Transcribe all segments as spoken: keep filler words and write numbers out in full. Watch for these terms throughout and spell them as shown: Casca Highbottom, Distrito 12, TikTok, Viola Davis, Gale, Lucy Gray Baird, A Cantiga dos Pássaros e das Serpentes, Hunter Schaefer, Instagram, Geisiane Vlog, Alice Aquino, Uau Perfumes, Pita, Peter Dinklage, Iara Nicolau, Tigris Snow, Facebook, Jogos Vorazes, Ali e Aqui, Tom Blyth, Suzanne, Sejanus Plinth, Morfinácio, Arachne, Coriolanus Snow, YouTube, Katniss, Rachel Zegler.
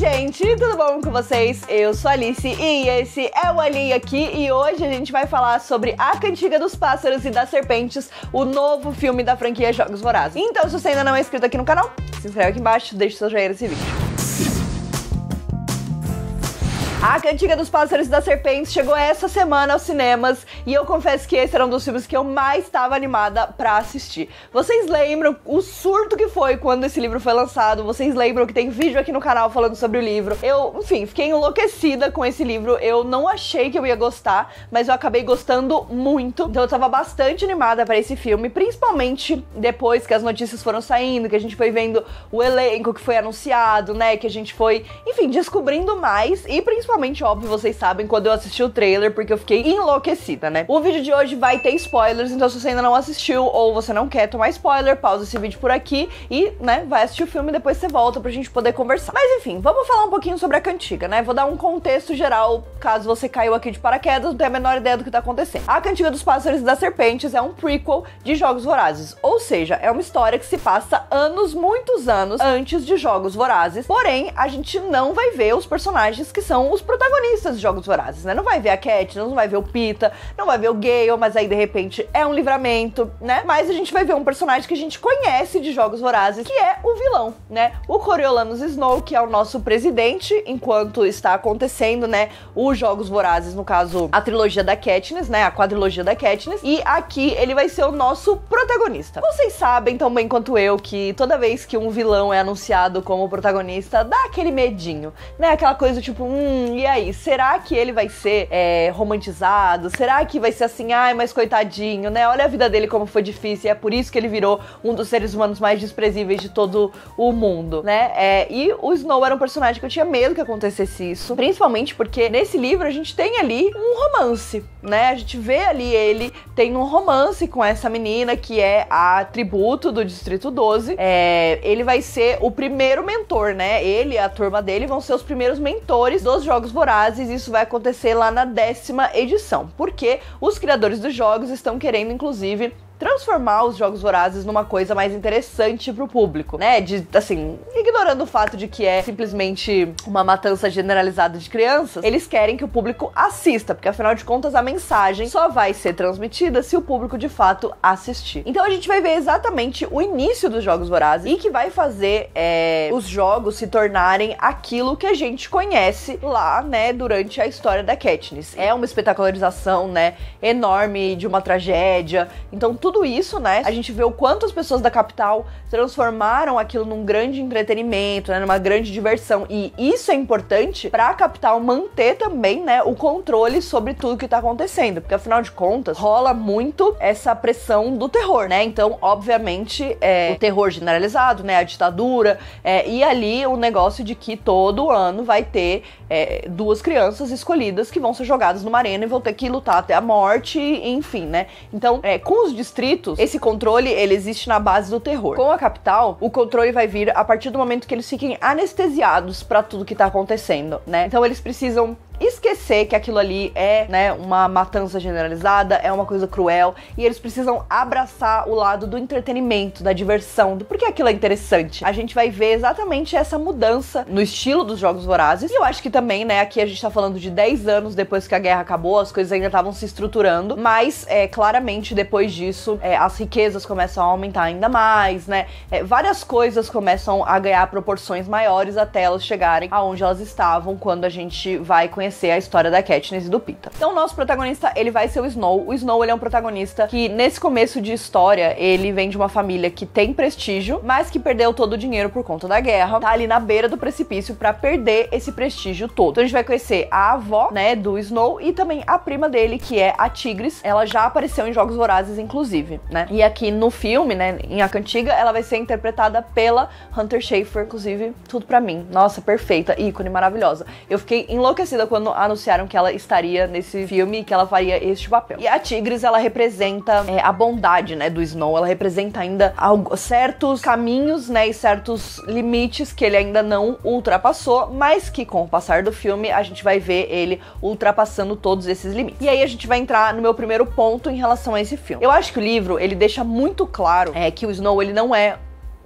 gente, tudo bom com vocês? Eu sou a Alice e esse é o Ali Aqui e hoje a gente vai falar sobre A Cantiga dos Pássaros e das Serpentes, o novo filme da franquia Jogos Vorazes. Então, se você ainda não é inscrito aqui no canal, se inscreve aqui embaixo, deixa o seu joinha nesse vídeo. A Cantiga dos Pássaros e das Serpentes chegou essa semana aos cinemas e eu confesso que esse era um dos filmes que eu mais estava animada pra assistir. Vocês lembram o surto que foi quando esse livro foi lançado? Vocês lembram que tem vídeo aqui no canal falando sobre o livro? Eu, enfim, fiquei enlouquecida com esse livro. Eu não achei que eu ia gostar, mas eu acabei gostando muito. Então eu tava bastante animada pra esse filme, principalmente depois que as notícias foram saindo, que a gente foi vendo o elenco que foi anunciado, né? Que a gente foi, enfim, descobrindo mais e principalmente Principalmente, óbvio, vocês sabem, quando eu assisti o trailer, porque eu fiquei enlouquecida, né? O vídeo de hoje vai ter spoilers, então se você ainda não assistiu ou você não quer tomar spoiler, pausa esse vídeo por aqui e, né, vai assistir o filme e depois você volta pra gente poder conversar. Mas enfim, vamos falar um pouquinho sobre a cantiga, né? Vou dar um contexto geral, caso você caiu aqui de paraquedas, não tem a menor ideia do que tá acontecendo. A Cantiga dos Pássaros e das Serpentes é um prequel de Jogos Vorazes, ou seja, é uma história que se passa anos, muitos anos antes de Jogos Vorazes, porém, a gente não vai ver os personagens que são os protagonistas de Jogos Vorazes, né? Não vai ver a Katniss, não vai ver o Pita, não vai ver o Gale, mas aí de repente é um livramento, né? Mas a gente vai ver um personagem que a gente conhece de Jogos Vorazes, que é o vilão, né? O Coriolanus Snow, que é o nosso presidente, enquanto está acontecendo, né? Os Jogos Vorazes, no caso, a trilogia da Katniss, né? A quadrilogia da Katniss. E aqui ele vai ser o nosso protagonista. Vocês sabem tão bem quanto eu que toda vez que um vilão é anunciado como protagonista, dá aquele medinho, né? Aquela coisa tipo, hum, e aí, será que ele vai ser é, romantizado? Será que vai ser assim, ai, mas coitadinho, né? Olha a vida dele como foi difícil e é por isso que ele virou um dos seres humanos mais desprezíveis de todo o mundo, né? É, e o Snow era um personagem que eu tinha medo que acontecesse isso, principalmente porque nesse livro a gente tem ali um romance, né? A gente vê ali ele tem um romance com essa menina que é a tributo do Distrito doze. É, ele vai ser o primeiro mentor, né? Ele e a turma dele vão ser os primeiros mentores dos jogos Jogos Vorazes, isso vai acontecer lá na décima edição, porque os criadores dos jogos estão querendo, inclusive, transformar os Jogos Vorazes numa coisa mais interessante pro público, né? De, assim, ignorando o fato de que é simplesmente uma matança generalizada de crianças, eles querem que o público assista, porque afinal de contas a mensagem só vai ser transmitida se o público de fato assistir. Então a gente vai ver exatamente o início dos Jogos Vorazes e que vai fazer é, os jogos se tornarem aquilo que a gente conhece lá, né, durante a história da Katniss. É uma espetacularização, né, enorme de uma tragédia, então tudo Tudo isso, né? A gente vê o quanto as pessoas da capital transformaram aquilo num grande entretenimento, né? Numa grande diversão. E isso é importante pra capital manter também, né? O controle sobre tudo que tá acontecendo. Porque, afinal de contas, rola muito essa pressão do terror, né? Então, obviamente, é, o terror generalizado, né? A ditadura. É, e ali o negócio de que todo ano vai ter é, duas crianças escolhidas que vão ser jogadas numa arena e vão ter que lutar até a morte, enfim, né? Então, é, com os distritos, esse controle, ele existe na base do terror. Com a capital, o controle vai vir a partir do momento que eles fiquem anestesiados pra tudo que tá acontecendo, né? Então eles precisam esquecer que aquilo ali é, né, uma matança generalizada, é uma coisa cruel, e eles precisam abraçar o lado do entretenimento, da diversão, do porquê aquilo é interessante. A gente vai ver exatamente essa mudança no estilo dos Jogos Vorazes, e eu acho que também, né, aqui a gente tá falando de dez anos depois que a guerra acabou, as coisas ainda estavam se estruturando, mas, é, claramente, depois disso, é, as riquezas começam a aumentar ainda mais, né, é, várias coisas começam a ganhar proporções maiores até elas chegarem aonde elas estavam quando a gente vai conhecer a história da Katniss e do Pita. Então o nosso protagonista, ele vai ser o Snow. O Snow, ele é um protagonista que, nesse começo de história, ele vem de uma família que tem prestígio, mas que perdeu todo o dinheiro por conta da guerra. Tá ali na beira do precipício pra perder esse prestígio todo. Então a gente vai conhecer a avó, né, do Snow e também a prima dele, que é a Tigris. Ela já apareceu em Jogos Vorazes, inclusive, né? E aqui no filme, né, em A Cantiga, ela vai ser interpretada pela Hunter Schaefer, inclusive, tudo pra mim. Nossa, perfeita, ícone, maravilhosa. Eu fiquei enlouquecida quando anunciaram que ela estaria nesse filme e que ela faria este papel. E a Tigris, ela representa é, a bondade, né, do Snow, ela representa ainda algo, certos caminhos, né, e certos limites que ele ainda não ultrapassou, mas que com o passar do filme a gente vai ver ele ultrapassando todos esses limites. E aí a gente vai entrar no meu primeiro ponto em relação a esse filme. Eu acho que o livro, ele deixa muito claro é, que o Snow, ele não é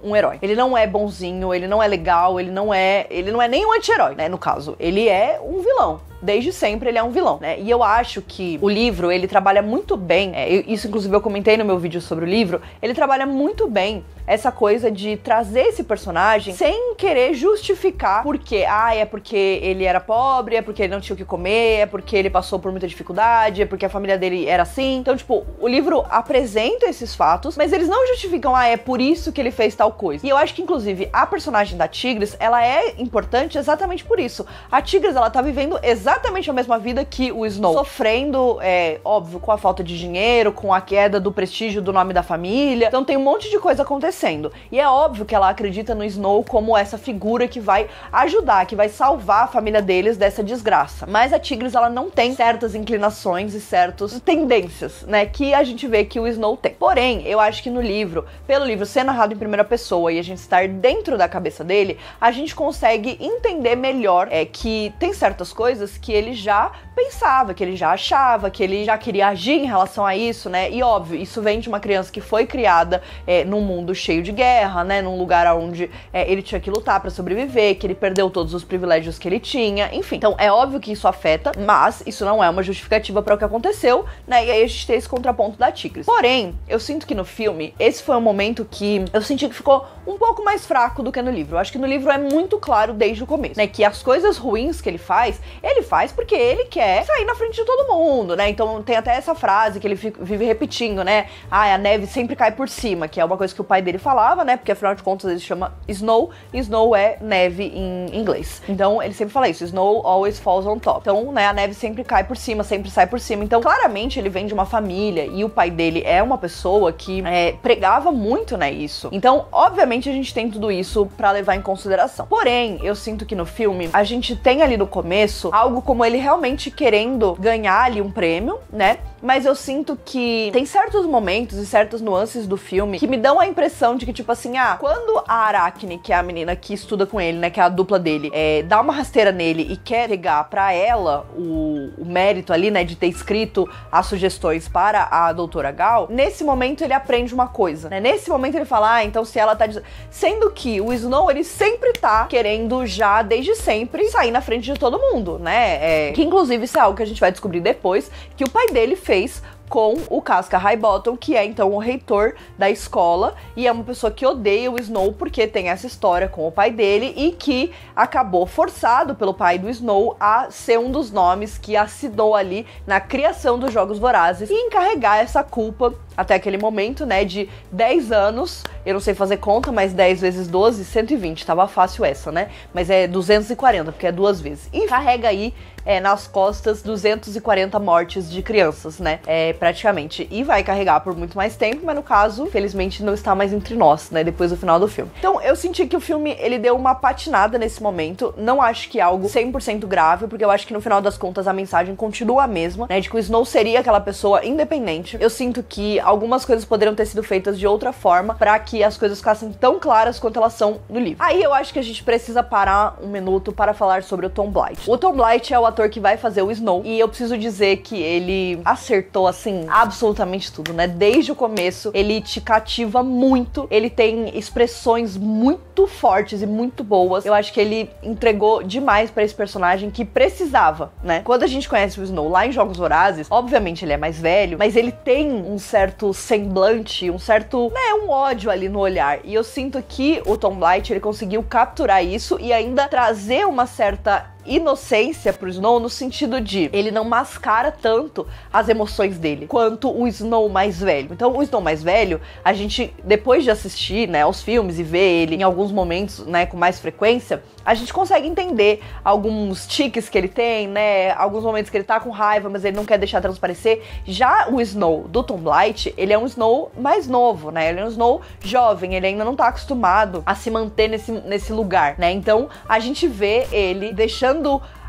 um herói. Ele não é bonzinho, ele não é legal, ele não é... Ele não é nem um anti-herói, né, no caso. Ele é um vilão. Desde sempre ele é um vilão, né? E eu acho que o livro, ele trabalha muito bem, é, isso inclusive eu comentei no meu vídeo sobre o livro, ele trabalha muito bem essa coisa de trazer esse personagem sem querer justificar porque, ah, é porque ele era pobre, é porque ele não tinha o que comer, é porque ele passou por muita dificuldade, é porque a família dele era assim. Então, tipo, o livro apresenta esses fatos, mas eles não justificam, ah, é por isso que ele fez tal coisa. E eu acho que, inclusive, a personagem da Tigris, ela é importante exatamente por isso. A Tigris, ela tá vivendo exatamente Exatamente a mesma vida que o Snow, sofrendo, é óbvio, com a falta de dinheiro, com a queda do prestígio do nome da família. Então tem um monte de coisa acontecendo. E é óbvio que ela acredita no Snow como essa figura que vai ajudar, que vai salvar a família deles dessa desgraça. Mas a Tigris, ela não tem certas inclinações e certas tendências, né, que a gente vê que o Snow tem. Porém, eu acho que no livro, pelo livro ser narrado em primeira pessoa e a gente estar dentro da cabeça dele, a gente consegue entender melhor é, que tem certas coisas que que ele já pensava, que ele já achava, que ele já queria agir em relação a isso, né? E óbvio, isso vem de uma criança que foi criada é, num mundo cheio de guerra, né? Num lugar onde é, ele tinha que lutar pra sobreviver, que ele perdeu todos os privilégios que ele tinha, enfim. Então é óbvio que isso afeta, mas isso não é uma justificativa pra o que aconteceu, né? E aí a gente tem esse contraponto da Tigris. Porém, eu sinto que no filme, esse foi um momento que eu senti que ficou um pouco mais fraco do que no livro. Eu acho que no livro é muito claro desde o começo, né? Que as coisas ruins que ele faz, ele faz Faz porque ele quer sair na frente de todo mundo, né? Então tem até essa frase que ele vive repetindo, né? Ah, a neve sempre cai por cima, que é uma coisa que o pai dele falava, né? Porque afinal de contas ele se chama Snow, e Snow é neve em inglês. Então ele sempre fala isso, Snow always falls on top. Então, né, a neve sempre cai por cima, sempre sai por cima. Então claramente ele vem de uma família e o pai dele é uma pessoa que é, pregava muito, né, isso. Então obviamente a gente tem tudo isso pra levar em consideração. Porém, eu sinto que no filme a gente tem ali no começo algo como ele realmente querendo ganhar ali um prêmio, né? Mas eu sinto que tem certos momentos e certas nuances do filme que me dão a impressão de que, tipo assim, ah, quando a Arachne, que é a menina que estuda com ele, né, que é a dupla dele, é, dá uma rasteira nele e quer pegar pra ela o, o mérito ali, né, de ter escrito as sugestões para a doutora Gale, nesse momento ele aprende uma coisa, né? Nesse momento ele fala, ah, então se ela tá... Sendo que o Snow, ele sempre tá querendo já, desde sempre, sair na frente de todo mundo, né? É, que inclusive isso é algo que a gente vai descobrir depois, que o pai dele fez com o Casca Highbottom, que é então o reitor da escola, e é uma pessoa que odeia o Snow porque tem essa história com o pai dele e que acabou forçado pelo pai do Snow a ser um dos nomes que assinou ali na criação dos Jogos Vorazes e encarregar essa culpa até aquele momento, né, de dez anos, eu não sei fazer conta, mas dez vezes doze, cento e vinte, tava fácil essa, né, mas é duzentos e quarenta, porque é duas vezes, e carrega aí é, nas costas duzentas e quarenta mortes de crianças, né, é, praticamente, e vai carregar por muito mais tempo, mas no caso, felizmente, não está mais entre nós, né, depois do final do filme. Então, eu senti que o filme, ele deu uma patinada nesse momento, não acho que é algo cem por cento grave, porque eu acho que no final das contas a mensagem continua a mesma, né, de que o Snow seria aquela pessoa independente. Eu sinto que algumas coisas poderiam ter sido feitas de outra forma pra que as coisas ficassem tão claras quanto elas são no livro. Aí eu acho que a gente precisa parar um minuto para falar sobre o Tom Blyth. O Tom Blyth é o ator que vai fazer o Snow, e eu preciso dizer que ele acertou, assim, Assim, absolutamente tudo, né? Desde o começo, ele te cativa muito, ele tem expressões muito fortes e muito boas. Eu acho que ele entregou demais pra esse personagem que precisava, né? Quando a gente conhece o Snow lá em Jogos Vorazes, obviamente ele é mais velho, mas ele tem um certo semblante, um certo, né, um ódio ali no olhar. E eu sinto que o Tom Blyth, ele conseguiu capturar isso e ainda trazer uma certa inocência pro Snow, no sentido de ele não mascara tanto as emoções dele, quanto o Snow mais velho. Então, o Snow mais velho, a gente, depois de assistir, né, aos filmes e ver ele em alguns momentos, né, com mais frequência, a gente consegue entender alguns tiques que ele tem, né, alguns momentos que ele tá com raiva, mas ele não quer deixar transparecer. Já o Snow do Tom Blyth, ele é um Snow mais novo, né, ele é um Snow jovem, ele ainda não tá acostumado a se manter nesse, nesse lugar, né, então a gente vê ele deixando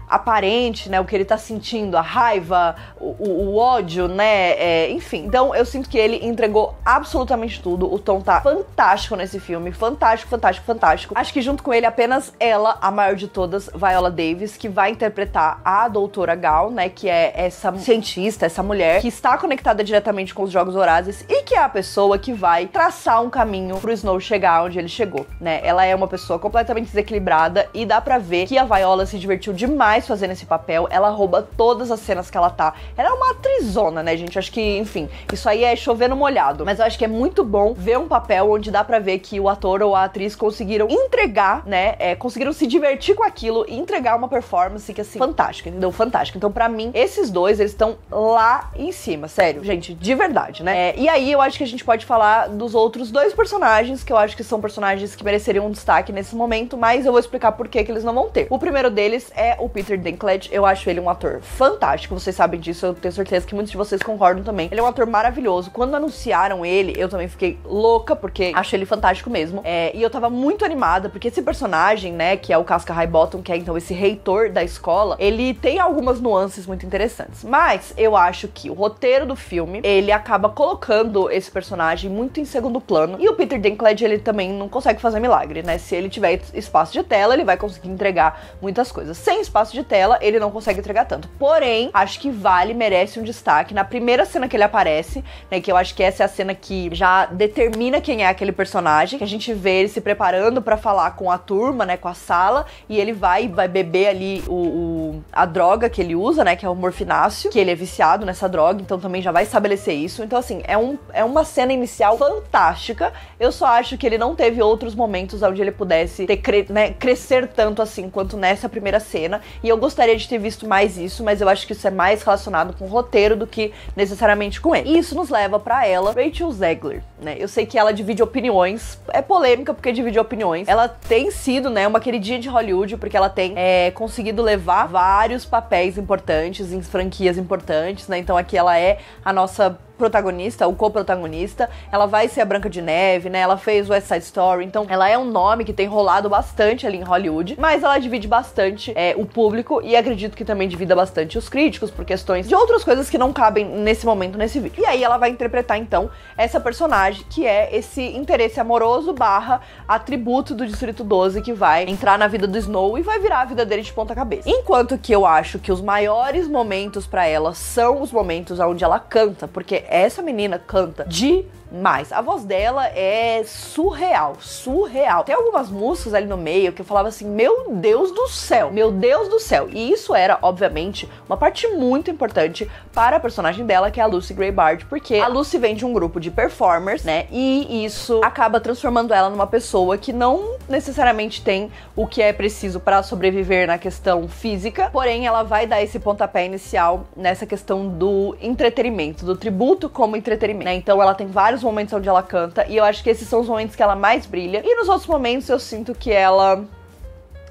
aparente, né, o que ele tá sentindo, a raiva, o, o, o ódio, né, é, enfim. Então eu sinto que ele entregou absolutamente tudo, o Tom tá fantástico nesse filme, fantástico, fantástico, fantástico. Acho que junto com ele apenas ela, a maior de todas, Viola Davis, que vai interpretar a doutora Gale, né, que é essa cientista, essa mulher que está conectada diretamente com os Jogos Vorazes e que é a pessoa que vai traçar um caminho pro Snow chegar onde ele chegou, né. Ela é uma pessoa completamente desequilibrada e dá pra ver que a Viola se divertiu demais fazendo esse papel, ela rouba todas as cenas que ela tá. Ela é uma atrizona, né, gente? Acho que, enfim, isso aí é chover no molhado. Mas eu acho que é muito bom ver um papel onde dá pra ver que o ator ou a atriz conseguiram entregar, né, é, conseguiram se divertir com aquilo e entregar uma performance que, assim, fantástica, entendeu? Fantástica. Então, pra mim, esses dois, eles estão lá em cima, sério. Gente, de verdade, né? É, e aí, eu acho que a gente pode falar dos outros dois personagens, que eu acho que são personagens que mereceriam um destaque nesse momento, mas eu vou explicar por que que eles não vão ter. O primeiro deles é o Peter Dinklage. Eu acho ele um ator fantástico, vocês sabem disso, eu tenho certeza que muitos de vocês concordam também. Ele é um ator maravilhoso. Quando anunciaram ele, eu também fiquei louca, porque acho ele fantástico mesmo. É, e eu tava muito animada, porque esse personagem, né, que é o Casca Highbottom, que é então esse reitor da escola, ele tem algumas nuances muito interessantes. Mas eu acho que o roteiro do filme, ele acaba colocando esse personagem muito em segundo plano. E o Peter Dinklage, ele também não consegue fazer milagre, né? Se ele tiver espaço de tela, ele vai conseguir entregar muitas coisas. Sem espaço de tela, ele não consegue entregar tanto. Porém, acho que vale, merece um destaque na primeira cena que ele aparece, né, que eu acho que essa é a cena que já determina quem é aquele personagem, que a gente vê ele se preparando pra falar com a turma, né, com a sala, e ele vai, vai beber ali o, o, a droga que ele usa, né, que é o Morfinácio, que ele é viciado nessa droga, então também já vai estabelecer isso. Então, assim, é, um, é uma cena inicial fantástica. Eu só acho que ele não teve outros momentos onde ele pudesse ter cre né, crescer tanto assim, quanto nessa primeira cena. E eu gostaria de ter visto mais isso, mas eu acho que isso é mais relacionado com o roteiro do que necessariamente com ele. E isso nos leva pra ela, Rachel Zegler, né? Eu sei que ela divide opiniões, é polêmica porque divide opiniões. Ela tem sido, né, uma queridinha de Hollywood, porque ela tem é, conseguido levar vários papéis importantes em franquias importantes, né? Então aqui ela é a nossa protagonista, ou co-protagonista, ela vai ser a Branca de Neve, né, ela fez West Side Story, então ela é um nome que tem rolado bastante ali em Hollywood, mas ela divide bastante é, o público e acredito que também divida bastante os críticos por questões de outras coisas que não cabem nesse momento, nesse vídeo. E aí ela vai interpretar, então, essa personagem que é esse interesse amoroso barra atributo do Distrito doze que vai entrar na vida do Snow e vai virar a vida dele de ponta cabeça. Enquanto que eu acho que os maiores momentos pra ela são os momentos onde ela canta, porque essa menina canta demais. A voz dela é surreal, surreal. Tem algumas músicas ali no meio que eu falava assim, meu Deus do céu, meu Deus do céu. E isso era, obviamente, uma parte muito importante para a personagem dela, que é a Lucy Gray Baird, porque a Lucy vem de um grupo de performers, né? E isso acaba transformando ela numa pessoa que não necessariamente tem o que é preciso para sobreviver na questão física, porém ela vai dar esse pontapé inicial nessa questão do entretenimento, do tributo como entretenimento, né? Então ela tem vários momentos onde ela canta, e eu acho que esses são os momentos que ela mais brilha, e nos outros momentos eu sinto que ela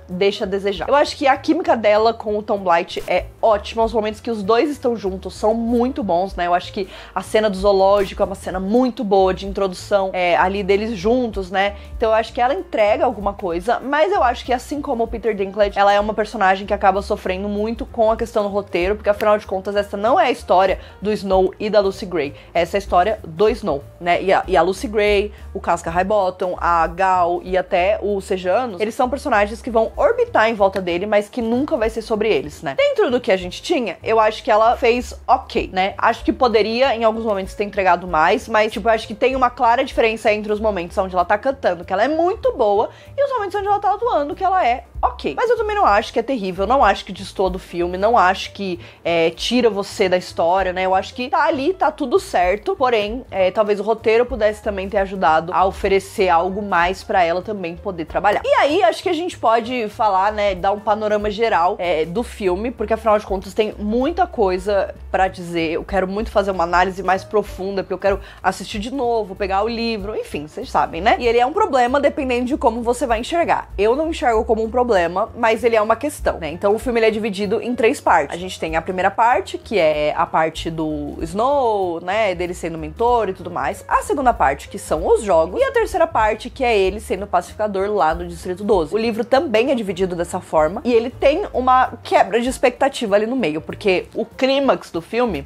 deixa a desejar. Eu acho que a química dela com o Tom Blyth é ótima, os momentos que os dois estão juntos são muito bons, né? Eu acho que a cena do zoológico é uma cena muito boa de introdução é, ali deles juntos, né? Então eu acho que ela entrega alguma coisa, mas eu acho que assim como o Peter Dinklage, ela é uma personagem que acaba sofrendo muito com a questão do roteiro, porque afinal de contas essa não é a história do Snow e da Lucy Gray, essa é a história do Snow, né? E a, e a Lucy Gray, o Casca Highbottom, a Gale e até o Sejanus, eles são personagens que vão orbitar em volta dele, mas que nunca vai ser sobre eles, né? Dentro do que a gente tinha, eu acho que ela fez ok, né? Acho que poderia, em alguns momentos, ter entregado mais, mas, tipo, eu acho que tem uma clara diferença entre os momentos onde ela tá cantando, que ela é muito boa, e os momentos onde ela tá atuando, que ela é ok. Mas eu também não acho que é terrível, não acho que destoa do filme, não acho que é, tira você da história, né? Eu acho que tá ali, tá tudo certo, porém, é, talvez o roteiro pudesse também ter ajudado a oferecer algo mais pra ela também poder trabalhar. E aí, acho que a gente pode falar, né, dar um panorama geral é, do filme, porque afinal de contas tem muita coisa pra dizer. Eu quero muito fazer uma análise mais profunda, porque eu quero assistir de novo, pegar o livro, enfim, vocês sabem, né? E ele é um problema dependendo de como você vai enxergar. Eu não enxergo como um problema, mas ele é uma questão, né? Então o filme ele é dividido em três partes. A gente tem a primeira parte, que é a parte do Snow, né, dele sendo mentor e tudo mais. A segunda parte, que são os jogos. E a terceira parte, que é ele sendo pacificador lá no Distrito doze. O livro também é é dividido dessa forma, e ele tem uma quebra de expectativa ali no meio, porque o clímax do filme,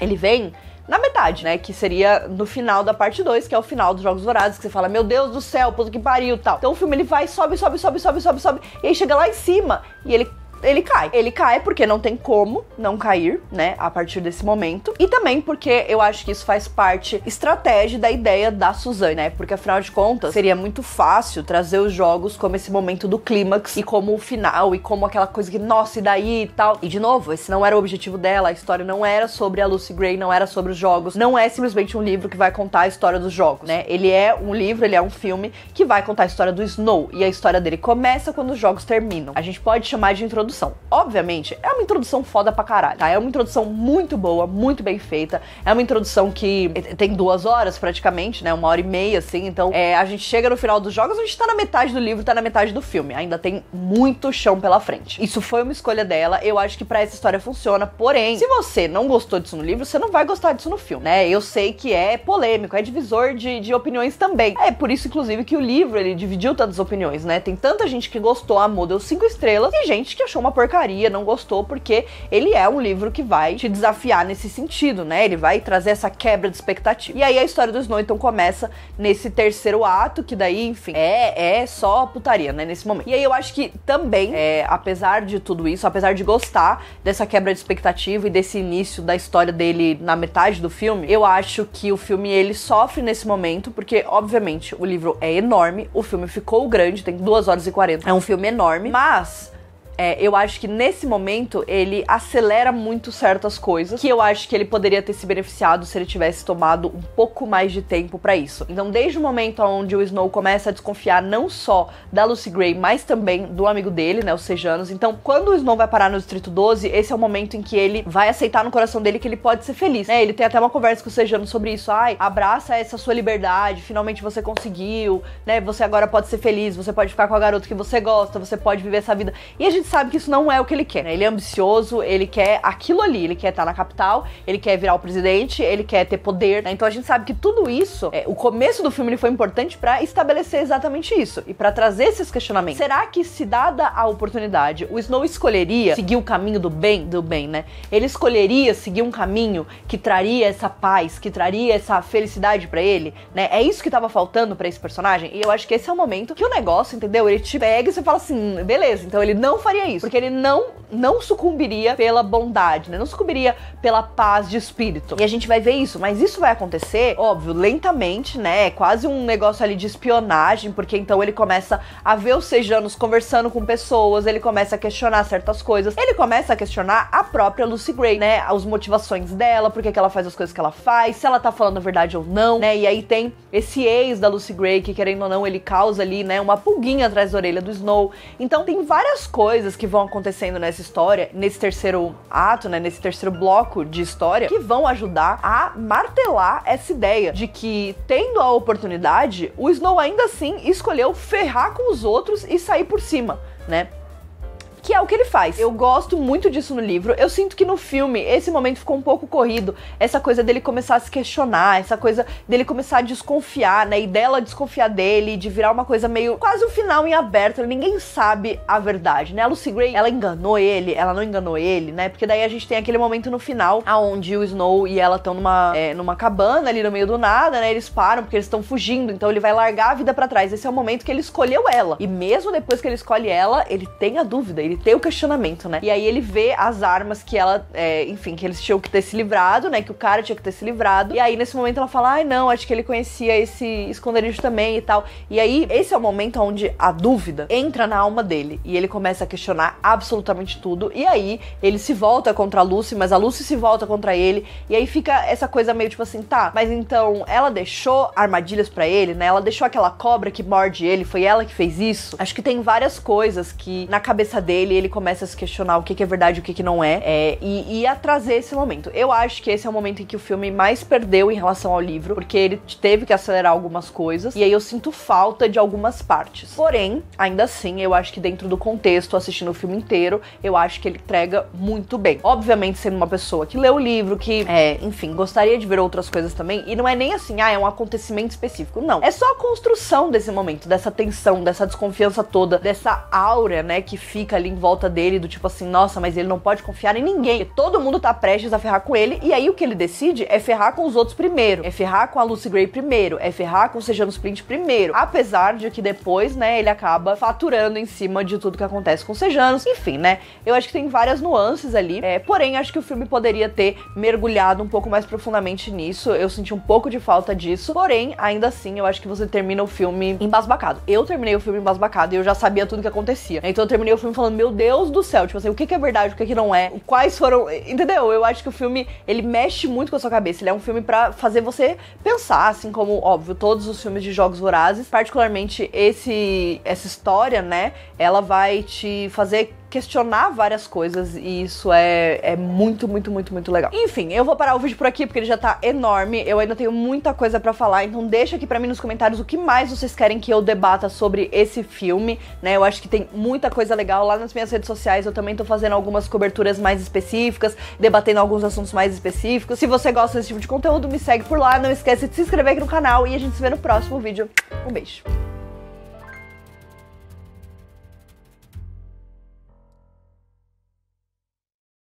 ele vem na metade, né, que seria no final da parte dois, que é o final dos Jogos Vorazes, que você fala, meu Deus do céu, puta que pariu, tal. Então o filme ele vai, sobe, sobe, sobe, sobe, sobe, sobe, e aí chega lá em cima, e ele... Ele cai. Ele cai porque não tem como não cair, né, a partir desse momento. E também porque eu acho que isso faz parte estratégia da ideia da Suzanne, né? Porque afinal de contas, seria muito fácil trazer os jogos como esse momento do clímax e como o final e como aquela coisa que, nossa, e daí e tal. E de novo, esse não era o objetivo dela, a história não era sobre a Lucy Gray, não era sobre os jogos, não é simplesmente um livro que vai contar a história dos jogos, né? Ele é um livro, ele é um filme que vai contar a história do Snow, e a história dele começa quando os jogos terminam. A gente pode chamar de introdução. Obviamente, é uma introdução foda pra caralho, tá? É uma introdução muito boa, muito bem feita. É uma introdução que tem duas horas praticamente, né? Uma hora e meia, assim. Então, é, a gente chega no final dos jogos, a gente tá na metade do livro, tá na metade do filme. Ainda tem muito chão pela frente. Isso foi uma escolha dela. Eu acho que pra essa história funciona. Porém, se você não gostou disso no livro, você não vai gostar disso no filme, né? Eu sei que é polêmico, é divisor de, de opiniões também. É por isso, inclusive, que o livro, ele dividiu tantas opiniões, né? Tem tanta gente que gostou, amou, deu cinco estrelas, e gente que achou uma porcaria, não gostou, porque ele é um livro que vai te desafiar nesse sentido, né? Ele vai trazer essa quebra de expectativa. E aí a história do Snow, então, começa nesse terceiro ato, que daí, enfim, é, é só putaria, né? Nesse momento. E aí eu acho que também, é, apesar de tudo isso, apesar de gostar dessa quebra de expectativa e desse início da história dele na metade do filme, eu acho que o filme, ele sofre nesse momento, porque, obviamente, o livro é enorme, o filme ficou grande, tem duas horas e quarenta. É um filme enorme, mas... É, eu acho que nesse momento ele acelera muito certas coisas que eu acho que ele poderia ter se beneficiado se ele tivesse tomado um pouco mais de tempo pra isso. Então, desde o momento onde o Snow começa a desconfiar não só da Lucy Gray, mas também do amigo dele, né, o Sejanus. Então, quando o Snow vai parar no Distrito doze, esse é o momento em que ele vai aceitar no coração dele que ele pode ser feliz, né? Ele tem até uma conversa com o Sejanus sobre isso. Ai, abraça essa sua liberdade, finalmente você conseguiu, né? Você agora pode ser feliz, você pode ficar com a garota que você gosta, você pode viver essa vida. E a gente sabe que isso não é o que ele quer, né? Ele é ambicioso, ele quer aquilo ali, ele quer estar na capital, ele quer virar o presidente, ele quer ter poder, né? Então a gente sabe que tudo isso, é, o começo do filme ele foi importante pra estabelecer exatamente isso e pra trazer esses questionamentos. Será que, se dada a oportunidade, o Snow escolheria seguir o caminho do bem, do bem, né? Ele escolheria seguir um caminho que traria essa paz, que traria essa felicidade pra ele, né? É isso que tava faltando pra esse personagem, e eu acho que esse é o momento que o negócio, entendeu? Ele te pega e você fala assim, beleza, então ele não faria isso, porque ele não, não sucumbiria pela bondade, né? Não sucumbiria pela paz de espírito. E a gente vai ver isso, mas isso vai acontecer, óbvio, lentamente, né? É quase um negócio ali de espionagem, porque então ele começa a ver os Sejanus conversando com pessoas, ele começa a questionar certas coisas, ele começa a questionar a própria Lucy Gray, né? As motivações dela, por que que ela faz as coisas que ela faz, se ela tá falando a verdade ou não, né? E aí tem esse ex da Lucy Gray, que querendo ou não, ele causa ali, né? Uma pulguinha atrás da orelha do Snow. Então tem várias coisas que vão acontecendo nessa história, nesse terceiro ato, né, nesse terceiro bloco de história, que vão ajudar a martelar essa ideia de que, tendo a oportunidade, o Snow ainda assim escolheu ferrar com os outros e sair por cima, né? Que é o que ele faz. Eu gosto muito disso no livro. Eu sinto que no filme esse momento ficou um pouco corrido. Essa coisa dele começar a se questionar, essa coisa dele começar a desconfiar, né? E dela desconfiar dele, de virar uma coisa meio... quase um final em aberto. Ninguém sabe a verdade, né? A Lucy Gray, ela enganou ele, ela não enganou ele, né? Porque daí a gente tem aquele momento no final aonde o Snow e ela estão numa, é, numa cabana ali no meio do nada, né? Eles param porque eles estão fugindo, então ele vai largar a vida pra trás. Esse é o momento que ele escolheu ela. E mesmo depois que ele escolhe ela, ele tem a dúvida, ele tem o questionamento, né? E aí ele vê as armas que ela, é, enfim, que eles tinham que ter se livrado, né? Que o cara tinha que ter se livrado. E aí, nesse momento, ela fala, ai, não, acho que ele conhecia esse esconderijo também e tal. E aí, esse é o momento onde a dúvida entra na alma dele. E ele começa a questionar absolutamente tudo. E aí, ele se volta contra a Lucy, mas a Lucy se volta contra ele. E aí fica essa coisa meio tipo assim, tá, mas então, ela deixou armadilhas pra ele, né? Ela deixou aquela cobra que morde ele, foi ela que fez isso? Acho que tem várias coisas que, na cabeça dele, ele, ele começa a se questionar o que, que é verdade e o que, que não é, é e, e a trazer esse momento. Eu acho que esse é o momento em que o filme mais perdeu em relação ao livro, porque ele teve que acelerar algumas coisas, e aí eu sinto falta de algumas partes. Porém, ainda assim, eu acho que dentro do contexto, assistindo o filme inteiro, eu acho que ele entrega muito bem. Obviamente, sendo uma pessoa que leu o livro, que, é, enfim, gostaria de ver outras coisas também, e não é nem assim, ah, é um acontecimento específico, não. É só a construção desse momento, dessa tensão, dessa desconfiança toda, dessa aura, né, que fica ali em volta dele, do tipo assim, nossa, mas ele não pode confiar em ninguém, porque todo mundo tá prestes a ferrar com ele, e aí o que ele decide é ferrar com os outros primeiro, é ferrar com a Lucy Gray primeiro, é ferrar com o Sejanus Plinth primeiro, apesar de que depois, né, ele acaba faturando em cima de tudo que acontece com o Sejanus, enfim, né, eu acho que tem várias nuances ali, é, porém, acho que o filme poderia ter mergulhado um pouco mais profundamente nisso, eu senti um pouco de falta disso, porém, ainda assim, eu acho que você termina o filme embasbacado. Eu terminei o filme embasbacado e eu já sabia tudo que acontecia, então eu terminei o filme falando, meu Deus do céu, tipo assim, o que que é verdade, o que que não é, quais foram, entendeu? Eu acho que o filme, ele mexe muito com a sua cabeça, ele é um filme pra fazer você pensar, assim como, óbvio, todos os filmes de Jogos Vorazes, particularmente esse, essa história, né, ela vai te fazer questionar várias coisas, e isso é, é muito, muito, muito, muito legal. Enfim, eu vou parar o vídeo por aqui, porque ele já tá enorme, eu ainda tenho muita coisa pra falar, então deixa aqui pra mim nos comentários o que mais vocês querem que eu debata sobre esse filme, né, eu acho que tem muita coisa legal lá nas minhas redes sociais, eu também tô fazendo algumas coberturas mais específicas, debatendo alguns assuntos mais específicos. Se você gosta desse tipo de conteúdo, me segue por lá, não esquece de se inscrever aqui no canal, e a gente se vê no próximo vídeo. Um beijo!